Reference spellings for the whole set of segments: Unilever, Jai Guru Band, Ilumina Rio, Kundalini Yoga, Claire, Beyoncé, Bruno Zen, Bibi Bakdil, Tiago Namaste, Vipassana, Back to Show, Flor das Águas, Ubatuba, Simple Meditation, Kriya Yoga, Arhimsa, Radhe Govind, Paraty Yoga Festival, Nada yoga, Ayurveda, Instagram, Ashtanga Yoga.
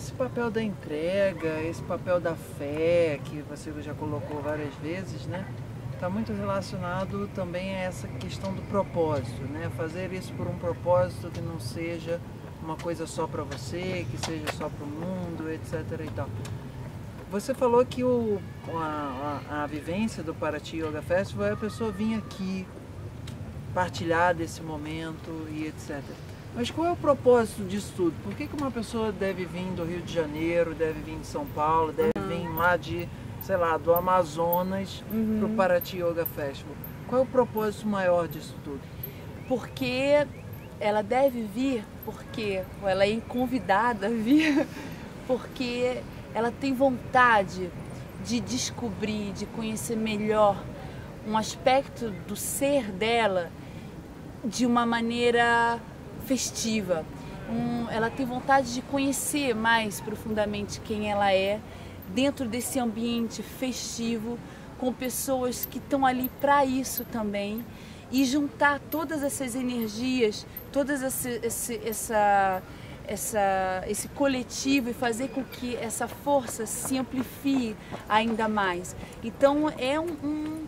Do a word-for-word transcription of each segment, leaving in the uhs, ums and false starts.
esse papel da entrega, esse papel da fé, que você já colocou várias vezes, né? Está muito relacionado também a essa questão do propósito, né? Fazer isso por um propósito que não seja uma coisa só para você, que seja só para o mundo, etcétera. E tal. Você falou que o, a, a, a vivência do Paraty Yoga Festival é a pessoa vir aqui, partilhar desse momento e etcétera. Mas qual é o propósito disso tudo? Por que que uma pessoa deve vir do Rio de Janeiro, deve vir de São Paulo, deve uhum. vir lá de, sei lá, do Amazonas uhum. para o Paraty Yoga Festival? Qual é o propósito maior disso tudo? Porque ela deve vir, porque ela é convidada a vir, porque ela tem vontade de descobrir, de conhecer melhor um aspecto do ser dela de uma maneira festiva. Um, ela tem vontade de conhecer mais profundamente quem ela é dentro desse ambiente festivo, com pessoas que estão ali para isso também, e juntar todas essas energias, todas esse, esse, essa, essa, esse coletivo, e fazer com que essa força se amplifie ainda mais. Então é um, um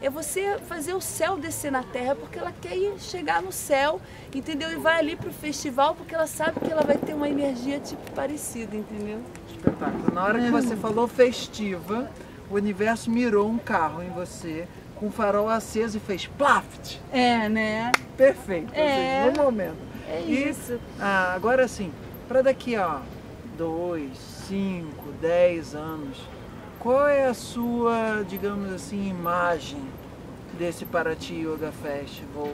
é você fazer o céu descer na terra, porque ela quer ir chegar no céu, entendeu? E vai ali para o festival porque ela sabe que ela vai ter uma energia tipo parecida, entendeu? Espetáculo. Na hora que você falou festiva, o universo mirou um carro em você, com o farol aceso, e fez plaft! É, né? Perfeito, é, assim, no momento. É isso. E, ah, agora sim, para daqui a dois, cinco, dez anos, qual é a sua, digamos assim, imagem desse Paraty Yoga Festival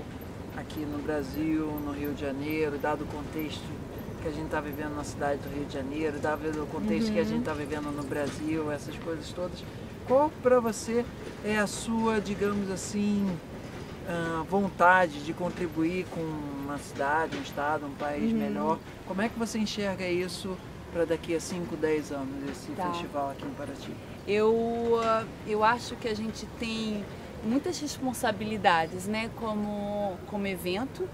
aqui no Brasil, no Rio de Janeiro, dado o contexto que a gente está vivendo na cidade do Rio de Janeiro, dado o contexto uhum. que a gente está vivendo no Brasil, essas coisas todas? Qual para você é a sua, digamos assim, vontade de contribuir com uma cidade, um estado, um país uhum. melhor? Como é que você enxerga isso para daqui a cinco, dez anos, esse tá. festival aqui em Paraty? Eu, eu acho que a gente tem muitas responsabilidades, né, como, como evento.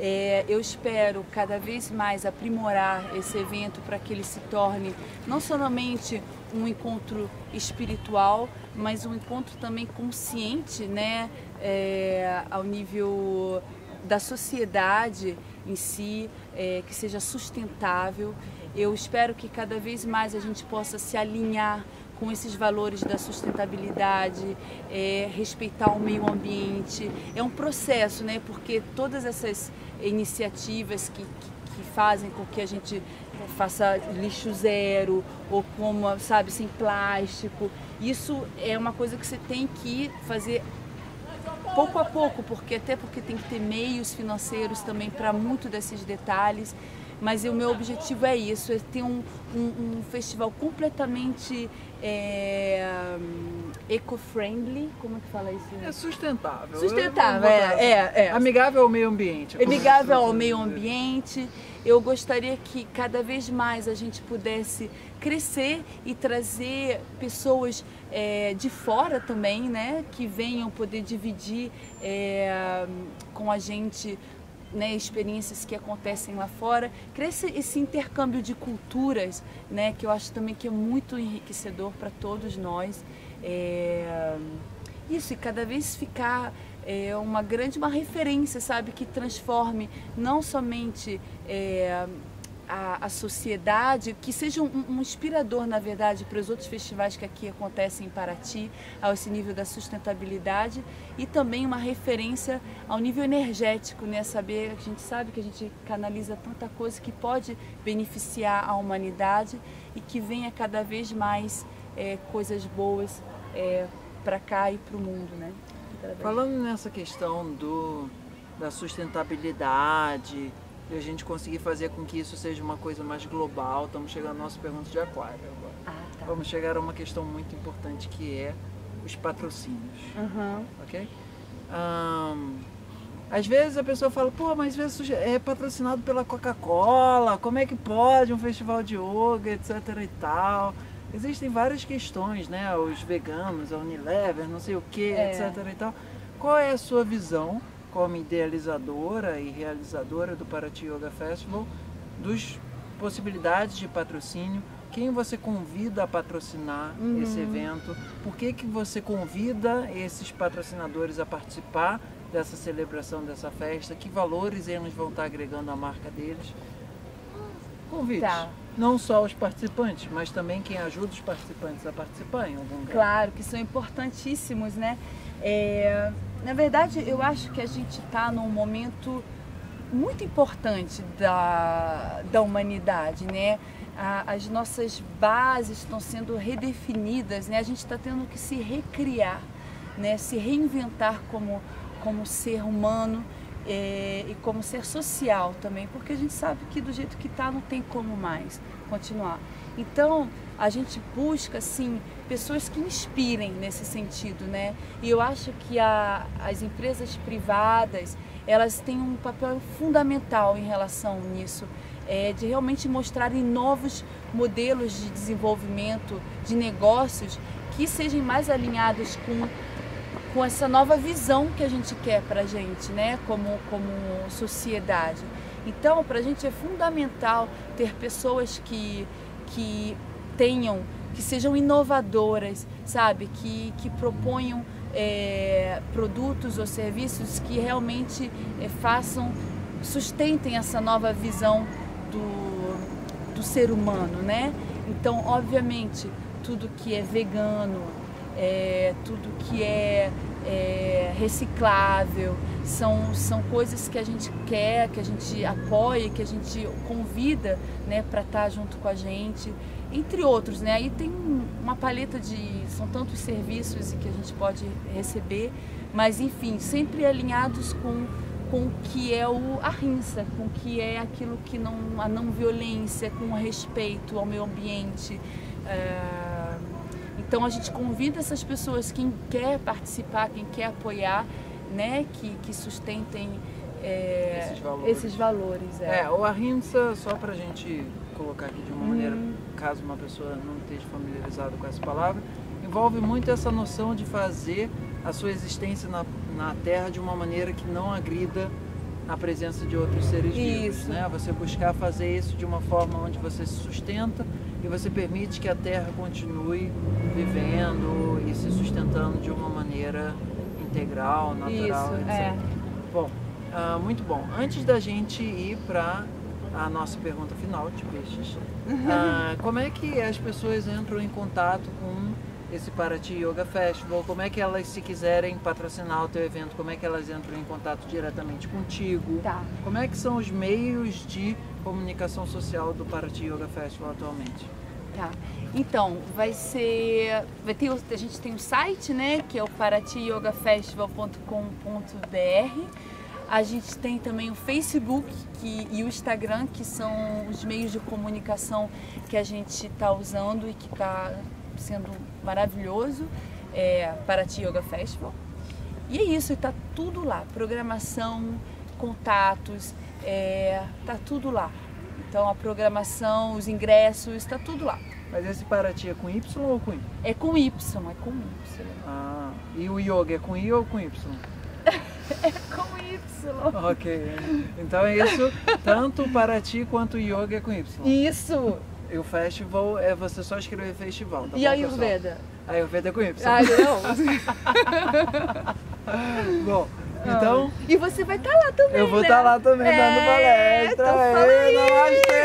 É, eu espero cada vez mais aprimorar esse evento para que ele se torne não somente um encontro espiritual, mas um encontro também consciente, né, é, ao nível da sociedade em si, é, que seja sustentável. Eu espero que cada vez mais a gente possa se alinhar com esses valores da sustentabilidade, é, respeitar o meio ambiente. É um processo, né? Porque todas essas iniciativas que, que, que fazem com que a gente faça lixo zero, ou coma, sabe, sem plástico, isso é uma coisa que você tem que fazer pouco a pouco, porque até porque tem que ter meios financeiros também para muito desses detalhes. Mas o meu objetivo é isso, é ter um, um, um festival completamente é, eco-friendly, como é que fala isso? É sustentável. Sustentável, é, é, é. Amigável ao meio ambiente. Amigável ao meio ambiente. Eu gostaria que cada vez mais a gente pudesse crescer e trazer pessoas é, de fora também, né? Que venham poder dividir é, com a gente, né, experiências que acontecem lá fora. Cresce esse intercâmbio de culturas, né, que eu acho também que é muito enriquecedor para todos nós. É... Isso, e cada vez ficar é, uma grande uma referência, sabe, que transforme não somente é, a, a sociedade, que seja um, um inspirador, na verdade, para os outros festivais que aqui acontecem em Paraty, a esse nível da sustentabilidade, e também uma referência ao nível energético, né? Saber, a gente sabe que a gente canaliza tanta coisa que pode beneficiar a humanidade, e que venha cada vez mais é, coisas boas é, para cá e para o mundo, né? Falando nessa questão do, da sustentabilidade, e a gente conseguir fazer com que isso seja uma coisa mais global, estamos chegando à nossa pergunta de aquário agora. Ah, tá. Vamos chegar a uma questão muito importante, que é os patrocínios. Uhum. Ok? Um, às vezes a pessoa fala, pô, mas às vezes é patrocinado pela Coca-Cola, como é que pode um festival de yoga, etcétera e tal. Existem várias questões, né? Os veganos, a Unilever, não sei o que, é. etcétera e tal. Qual é a sua visão, como idealizadora e realizadora do Paraty Yoga Festival, dos possibilidades de patrocínio, quem você convida a patrocinar uhum. esse evento, por que que você convida esses patrocinadores a participar dessa celebração, dessa festa, que valores eles vão estar agregando à marca deles. Convite. Tá. Não só os participantes, mas também quem ajuda os participantes a participar em algum lugar. Claro, que são importantíssimos, né? É, na verdade, eu acho que a gente está num momento muito importante da, da humanidade, né? A, as nossas bases estão sendo redefinidas, né? A gente está tendo que se recriar, né? Se reinventar como, como ser humano. É, e como ser social também, porque a gente sabe que do jeito que está não tem como mais continuar. Então a gente busca assim pessoas que inspirem nesse sentido, né? E eu acho que a, as empresas privadas, elas têm um papel fundamental em relação nisso, é, de realmente mostrarem novos modelos de desenvolvimento de negócios que sejam mais alinhados com com essa nova visão que a gente quer para a gente, né, como, como sociedade. Então, para a gente é fundamental ter pessoas que, que tenham, que sejam inovadoras, sabe, que, que proponham é, produtos ou serviços que realmente é, façam, sustentem essa nova visão do, do ser humano, né. Então, obviamente, tudo que é vegano, É, tudo que é, é reciclável, são, são coisas que a gente quer, que a gente apoia, que a gente convida, né, para estar junto com a gente, entre outros, né? Aí tem uma paleta de... são tantos serviços que a gente pode receber, mas enfim, sempre alinhados com, com o que é o Arhimsa, com o que é aquilo que não... a não violência, com o respeito ao meio ambiente. É... Então a gente convida essas pessoas, quem quer participar, quem quer apoiar, né, que, que sustentem é, esses valores. Esses valores é. É, o Arhimsa, só para a gente colocar aqui de uma maneira, hum. caso uma pessoa não esteja familiarizada com essa palavra, envolve muito essa noção de fazer a sua existência na, na Terra de uma maneira que não agrida a presença de outros seres vivos, isso. né? Você buscar fazer isso de uma forma onde você se sustenta e você permite que a Terra continue vivendo e se sustentando de uma maneira integral, natural, isso, etcétera. É. Bom, uh, muito bom. Antes da gente ir para a nossa pergunta final de peixes, uh, como é que as pessoas entram em contato com esse Paraty Yoga Festival? Como é que elas, se quiserem patrocinar o teu evento, como é que elas entram em contato diretamente contigo? Tá. Como é que são os meios de comunicação social do Paraty Yoga Festival atualmente? Tá. Então, vai ser... Vai ter, a gente tem um site, né, que é o paraty yoga festival ponto com ponto br. A gente tem também o Facebook que, e o Instagram, que são os meios de comunicação que a gente está usando e que está sendo maravilhoso, é, Paraty Yoga Festival. E é isso, está tudo lá, programação, contatos, está é, tudo lá. Então a programação, os ingressos, está tudo lá. Mas esse Paraty é com Y ou com I? É com Y, é com Y. Ah, e o Yoga é com I ou com Y? É com Y. Ok, então é isso, tanto o Paraty quanto o Yoga é com Y. Isso! E o festival é você só escrever festival, tá bom, pessoal? E Ayurveda? Ayurveda é com Y. Ah, não! Bom, então... E você vai estar lá também, Eu vou estar lá também, dando palestra. Namastê!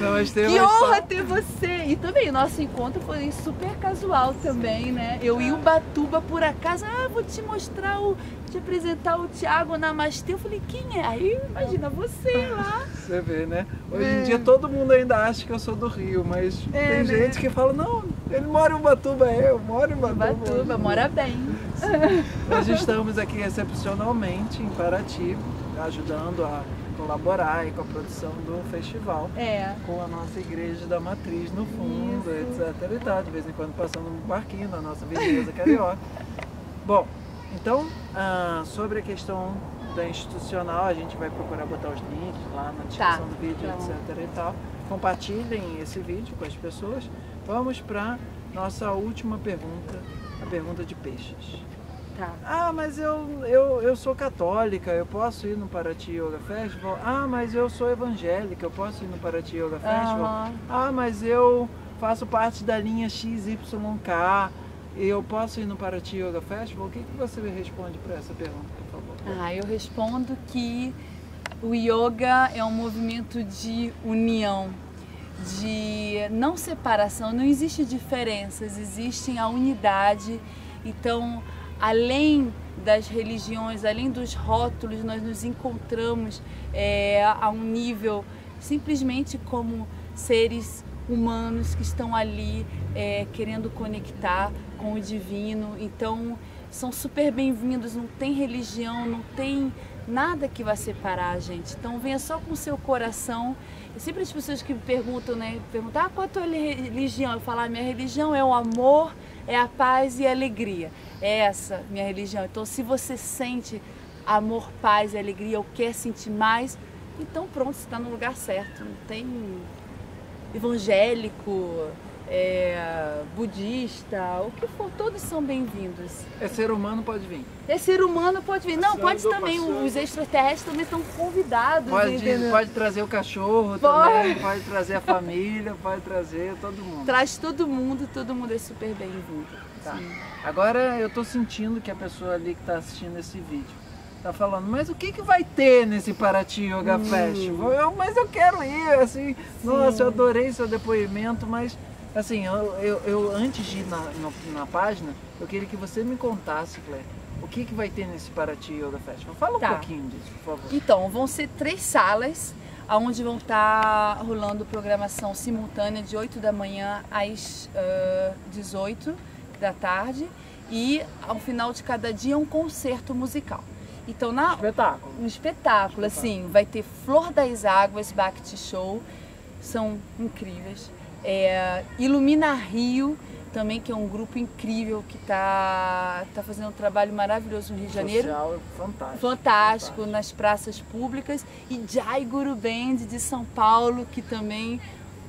Namastê, que honra ter você! E também, nosso encontro foi super casual também, né? Eu em Ubatuba, por acaso, ah, vou te mostrar o... te apresentar o Thiago Namastê, eu falei, quem é? Aí imagina você lá. Você vê, né? Hoje é. em dia todo mundo ainda acha que eu sou do Rio, mas é, tem né? gente que fala, não, ele mora em Ubatuba, eu moro em Ubatuba. Ubatuba, mora bem. Nós estamos aqui excepcionalmente em Paraty, ajudando a colaborar aí com a produção do festival, é. com a nossa igreja da matriz no fundo, Isso. etcétera e tal. De vez em quando passando um barquinho na nossa beleza carioca. Bom, então, uh, sobre a questão da institucional, a gente vai procurar botar os links lá na descrição tá. do vídeo, então... etcétera e tal. Compartilhem esse vídeo com as pessoas. Vamos para nossa última pergunta, a pergunta de peixes. perguntar. Ah, mas eu, eu, eu sou católica, eu posso ir no Paraty Yoga Festival? Ah, mas eu sou evangélica, eu posso ir no Paraty Yoga Festival? Uhum. Ah, mas eu faço parte da linha X Y K, eu posso ir no Paraty Yoga Festival? O que, que você responde para essa pergunta, por favor? Ah, eu respondo que o yoga é um movimento de união, de não separação, não existe diferenças, existe a unidade. Então, além das religiões, além dos rótulos, nós nos encontramos é, a um nível simplesmente como seres humanos que estão ali é, querendo conectar com o divino. Então, são super bem-vindos, não tem religião, não tem nada que vai separar a gente. Então, venha só com o seu coração. Sempre as pessoas que me perguntam, né, perguntam, ah, qual é a tua religião? Eu falo, ah, minha religião é o amor, é a paz e a alegria. É essa minha religião. Então, se você sente amor, paz e alegria, ou quer sentir mais, então pronto, você está no lugar certo. Não tem evangélico, é, budista, o que for, todos são bem-vindos. É ser humano, pode vir. É ser humano, pode vir. Não, pode também, os extraterrestres também estão convidados. Pode, pode trazer o cachorro também, pode trazer a família, pode trazer todo mundo. Traz todo mundo, todo mundo é super bem-vindo. Tá. Agora eu estou sentindo que a pessoa ali que está assistindo esse vídeo tá falando, mas o que que vai ter nesse Paraty Yoga hum. Festival? Eu, mas eu quero ir, assim, nossa, eu adorei seu depoimento, mas assim, eu, eu, eu antes de ir na, na, na página, eu queria que você me contasse, Flor, o que que vai ter nesse Paraty Yoga Festival? Fala tá. um pouquinho disso, por favor. Então, vão ser três salas, onde vão estar tá rolando programação simultânea de oito da manhã às uh, dezoito da tarde, e ao final de cada dia um concerto musical. Então, na, espetáculo. um espetáculo, espetáculo, assim, vai ter Flor das Águas, Back to Show, são incríveis. É, Ilumina Rio, também, que é um grupo incrível que está tá fazendo um trabalho maravilhoso no Rio de Janeiro. Social, fantástico, fantástico, fantástico, nas praças públicas. E Jai Guru Band de São Paulo, que também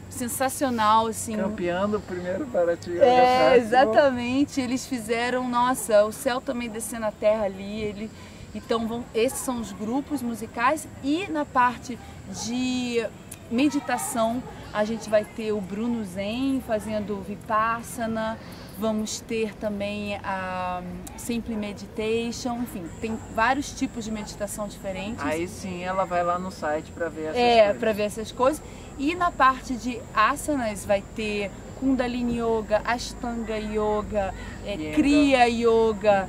sensacional, assim. Campeando o primeiro Paraty Yoga Festival. É, exatamente. Eles fizeram, nossa, o céu também descendo a terra ali. Ele, então, vão, esses são os grupos musicais. E na parte de meditação, a gente vai ter o Bruno Zen fazendo Vipassana, vamos ter também a Simple Meditation, enfim, tem vários tipos de meditação diferentes. Aí sim ela vai lá no site para ver essas é, coisas. É, para ver essas coisas. E na parte de asanas vai ter Kundalini Yoga, Ashtanga Yoga, é, Kriya Yoga,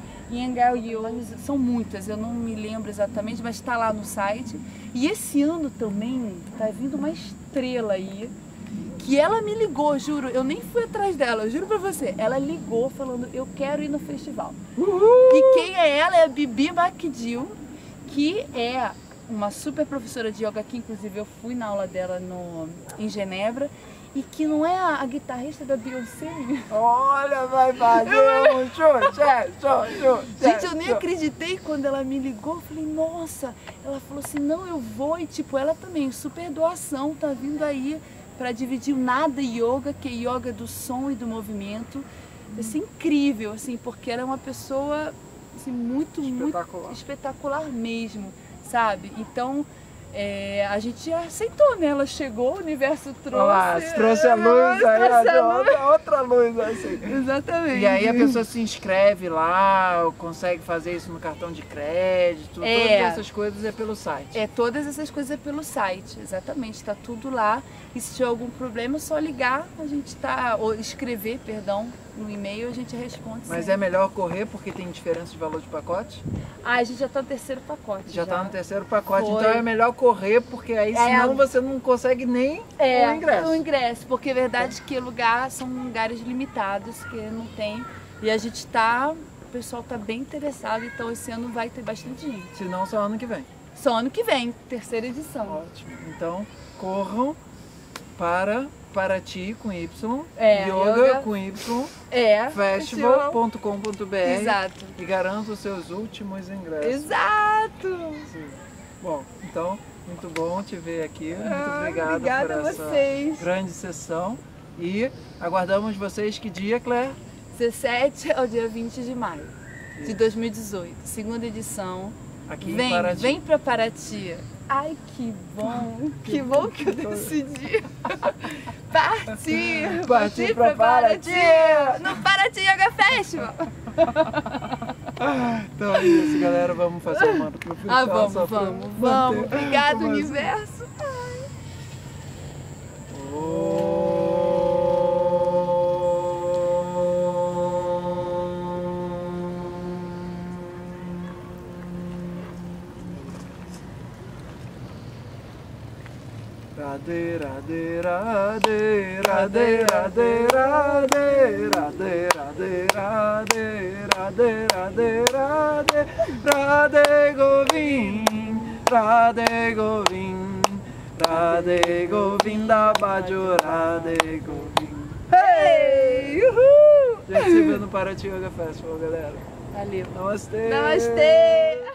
são muitas, eu não me lembro exatamente, mas está lá no site. E esse ano também está vindo uma estrela aí, que ela me ligou, juro, eu nem fui atrás dela, eu juro pra você. Ela ligou falando, eu quero ir no festival. Uhul! E quem é ela? É a Bibi Bakdil, que é uma super professora de yoga, que inclusive eu fui na aula dela no, em Genebra. E que não é a, a guitarrista da Beyoncé? Olha, vai fazer um show, show, show, gente, eu nem show. acreditei quando ela me ligou. Eu falei, nossa, ela falou assim, não, eu vou. E tipo, ela também, super doação, tá vindo aí para dividir o Nada Yoga, que é yoga do som e do movimento. Assim, incrível, assim, porque ela é uma pessoa assim, muito, espetacular. muito espetacular mesmo, sabe? Então, É, a gente aceitou, né? Ela chegou, o universo trouxe. Ah, trouxe a luz, aí, trouxe a luz. Outra, outra luz, assim. Exatamente. E aí a pessoa se inscreve lá, consegue fazer isso no cartão de crédito, é. todas essas coisas é pelo site. É, todas essas coisas é pelo site, exatamente, está tudo lá. E se tiver algum problema, é só ligar, a gente tá, ou escrever, perdão, no e-mail, a gente responde. Mas sim, é melhor correr porque tem diferença de valor de pacote? Ah, a gente já está no terceiro pacote. Já está no terceiro pacote, Foi. então é melhor correr, porque aí é, senão você não consegue nem é, o ingresso. o ingresso, porque é verdade é. que lugar, são lugares limitados, que não tem, e a gente está, o pessoal está bem interessado, então esse ano vai ter bastante gente. Se não, só ano que vem. Só ano que vem, terceira edição. Ótimo, então corram para... Paraty com Y, é, yoga, yoga com Y, é, festival ponto com ponto br e garanta os seus últimos ingressos. Exato! Sim. Bom, então, muito bom te ver aqui, muito ah, obrigada, obrigada por a essa vocês. grande sessão e aguardamos vocês que dia, Claire? dezessete ao dia vinte de maio. de dois mil e dezoito, segunda edição. Aqui vem, vem para Paraty. Ai, que bom, que bom que eu decidi partir, partir para Paraty, no Paraty Yoga Festival. Então é isso, galera, vamos fazer uma pro final. Ah, vamos, vamos, vamos, vamos. Obrigado, vamos. Universo. Radhe, radhe, radhe, radhe, radhe, radhe, radhe, radhe, radhe, radhe, radhe, radhe, radhe Govind, radhe Govind, radhe Govinda Bajo, radhe Govind. Hey, uhul! A gente se vê no Paraty Yoga Festival, galera. Valeu. Namastê. Namastê.